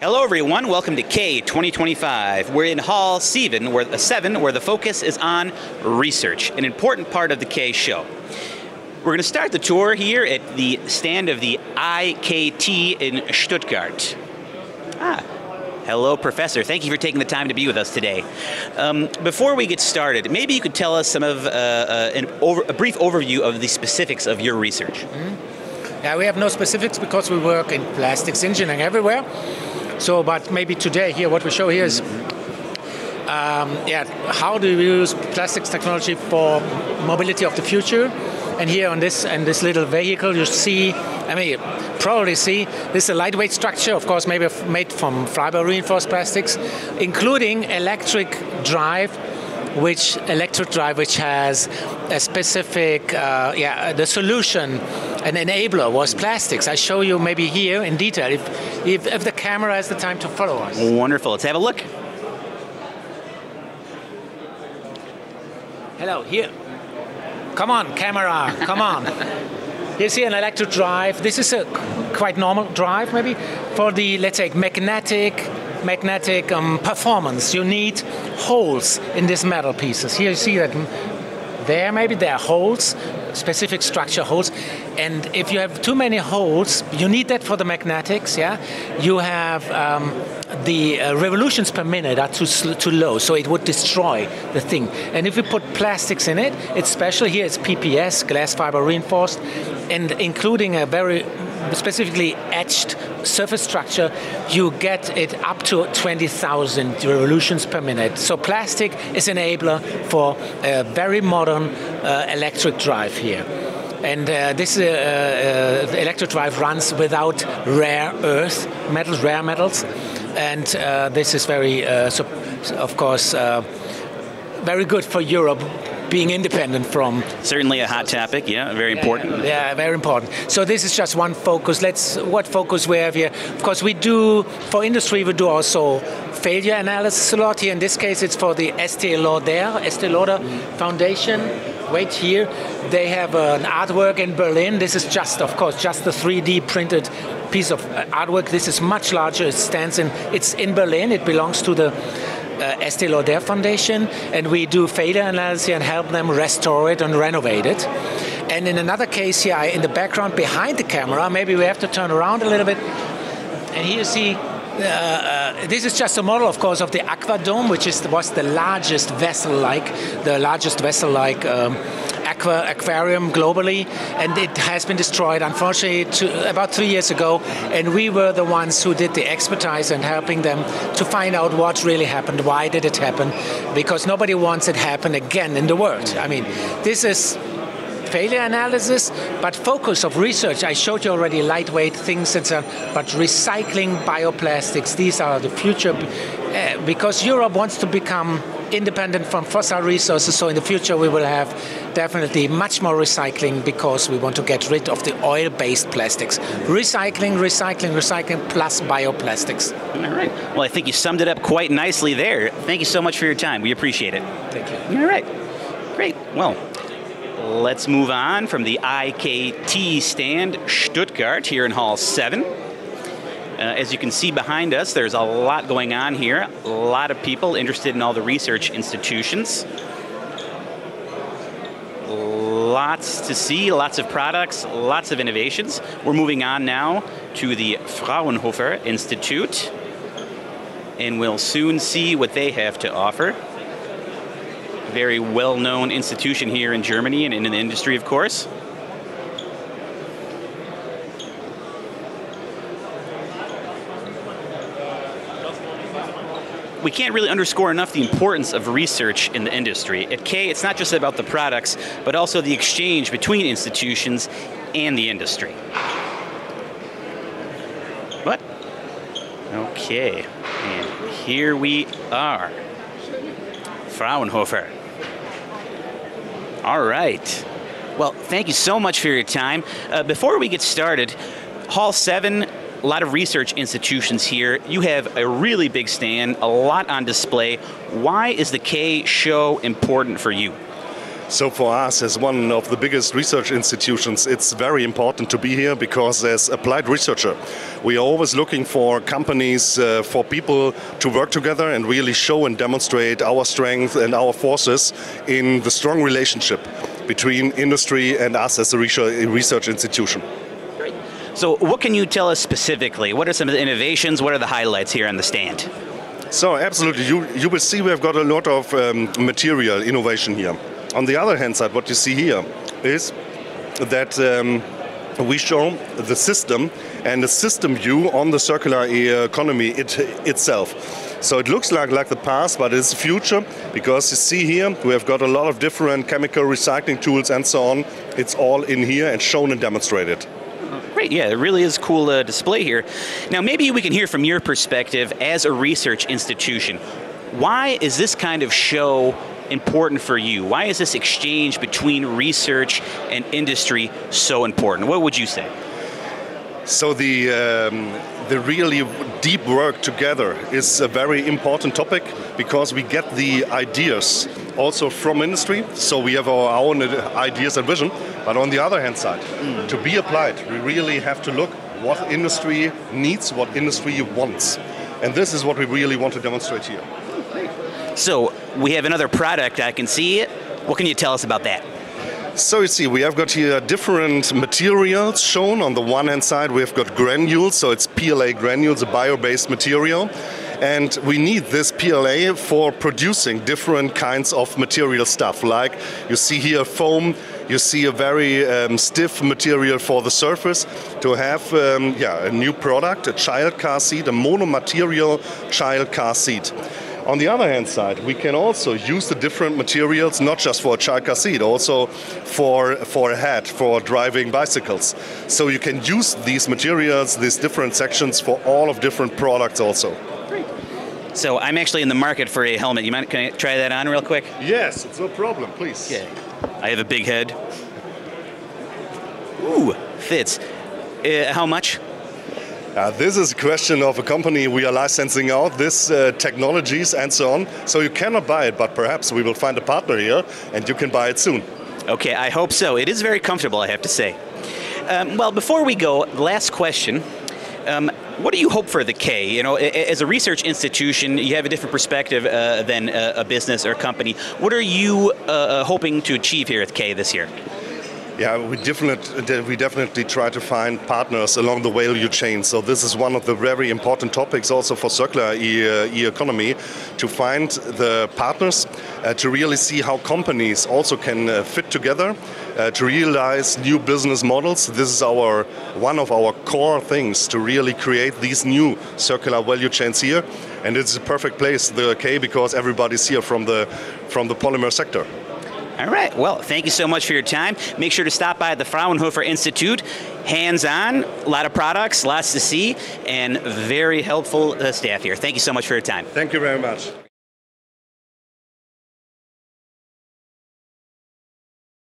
Hello everyone, welcome to K 2025. We're in Hall 7 where the focus is on research, an important part of the K show. We're going to start the tour here at the stand of the IKT in Stuttgart. Hello Professor, thank you for taking the time to be with us today. Before we get started, maybe you could tell us some of a brief overview of the specifics of your research. Yeah, we have no specifics because we work in plastics engineering everywhere. So, but maybe today here, what we show here is, how do we use plastics technology for mobility of the future? And here on this little vehicle, you see, this is a lightweight structure, of course, maybe made from fiber reinforced plastics, including electric drive, which has a specific, the solution. An enabler was plastics. I show you maybe here in detail if the camera has the time to follow us. Wonderful. Let's have a look. Hello, here. Come on, camera. Come on. You see an electric drive. This is a quite normal drive, maybe for the, let's say, magnetic performance. You need holes in these metal pieces. Here you see that. There maybe there are holes, specific structure holes, and if you have too many holes, you need that for the magnetics. Yeah, you have the revolutions per minute are too low, so it would destroy the thing. And if you put plastics in it, it's special. Here it's PPS, glass fiber reinforced, and including a very specifically etched surface structure, you get it up to 20,000 revolutions per minute. So plastic is an enabler for a very modern electric drive here. And this electric drive runs without rare metals, and this is very, very good for Europe. Being independent from. Certainly a hot topic, yeah, very important. Yeah, very important. So this is just one focus. What focus we have here? Of course, we do, for industry, we do also failure analysis a lot here. In this case, it's for the Estée Lauder Foundation. Wait here, they have an artwork in Berlin. This is just, of course, just the 3D printed piece of artwork. This is much larger, it's in Berlin, it belongs to the Estée Lauder Foundation, and we do failure analysis and help them restore it and renovate it. And in another case here, in the background behind the camera, maybe we have to turn around a little bit, and here you see this is just a model, of course, of the Aquadome, which was the largest vessel-like aquarium globally, and it has been destroyed, unfortunately, about 3 years ago, and we were the ones who did the expertise and helping them to find out what really happened, why did it happen, because nobody wants it happen again in the world. I mean, this is failure analysis, but focus of research. I showed you already lightweight things and so on, but recycling bioplastics, these are the future, because Europe wants to become independent from fossil resources, so in the future we will have definitely much more recycling because we want to get rid of the oil-based plastics. Recycling plus bioplastics. All right. Well, I think you summed it up quite nicely there. Thank you so much for your time. We appreciate it. Thank you. All right. Great. Well, let's move on from the IKT stand, Stuttgart, here in Hall 7. As you can see behind us, there's a lot going on here. A lot of people interested in all the research institutions. Lots to see, lots of products, lots of innovations. We're moving on now to the Fraunhofer Institute, and we'll soon see what they have to offer. Very well-known institution here in Germany and in the industry, of course. We can't really underscore enough the importance of research in the industry. At K, it's not just about the products, but also the exchange between institutions and the industry. What? Okay, and here we are. Fraunhofer. All right. Well, thank you so much for your time. Before we get started, Hall 7, a lot of research institutions here. You have a really big stand, a lot on display. Why is the K show important for you? So for us, as one of the biggest research institutions, it's very important to be here because as applied researcher, we are always looking for companies, for people to work together and really show and demonstrate our strength and our forces in the strong relationship between industry and us as a research institution. Great. So what can you tell us specifically? What are some of the innovations? What are the highlights here on the stand? So absolutely, you will see we've got a lot of material innovation here. On the other hand side, what you see here is that we show the system and the system view on the circular economy itself. So it looks like the past, but it's the future, because you see here, we have got a lot of different chemical recycling tools and so on. It's all in here and shown and demonstrated. Great, yeah, it really is a cool display here. Now maybe we can hear from your perspective as a research institution. Why is this kind of show important for you? Why is this exchange between research and industry so important? What would you say? So the really deep work together is a very important topic because we get the ideas also from industry, so we have our own ideas and vision, but on the other hand side, to be applied, we really have to look what industry needs, what industry wants. And this is what we really want to demonstrate here. So we have another product, I can see it. What can you tell us about that? So you see, we have got here different materials shown. On the one hand side, we have got granules, so it's PLA granules, a bio-based material. And we need this PLA for producing different kinds of material stuff. Like you see here foam, you see a very stiff material for the surface. To have a new product, a child car seat, a mono-material child car seat. On the other hand side, we can also use the different materials, not just for a child car seat, also for a hat, for driving bicycles. So you can use these materials, these different sections for all of different products also. Great. So I'm actually in the market for a helmet. You mind, can I try that on real quick? Yes, it's no problem, please. Okay. I have a big head. Ooh, fits. How much? This is a question of a company. We are licensing out this technologies and so on. So you cannot buy it, but perhaps we will find a partner here and you can buy it soon. Okay, I hope so. It is very comfortable, I have to say. Well, before we go, last question. What do you hope for the K? You know, as a research institution, you have a different perspective than a business or a company. What are you hoping to achieve here at K this year? Yeah, we definitely try to find partners along the value chain. So this is one of the very important topics also for circular economy, to find the partners, to really see how companies also can fit together, to realize new business models. This is one of our core things, to really create these new circular value chains here. And it's a perfect place, the K, because everybody's here from the polymer sector. All right, well, thank you so much for your time. Make sure to stop by the Fraunhofer Institute, hands-on, a lot of products, lots to see, and very helpful staff here. Thank you so much for your time. Thank you very much.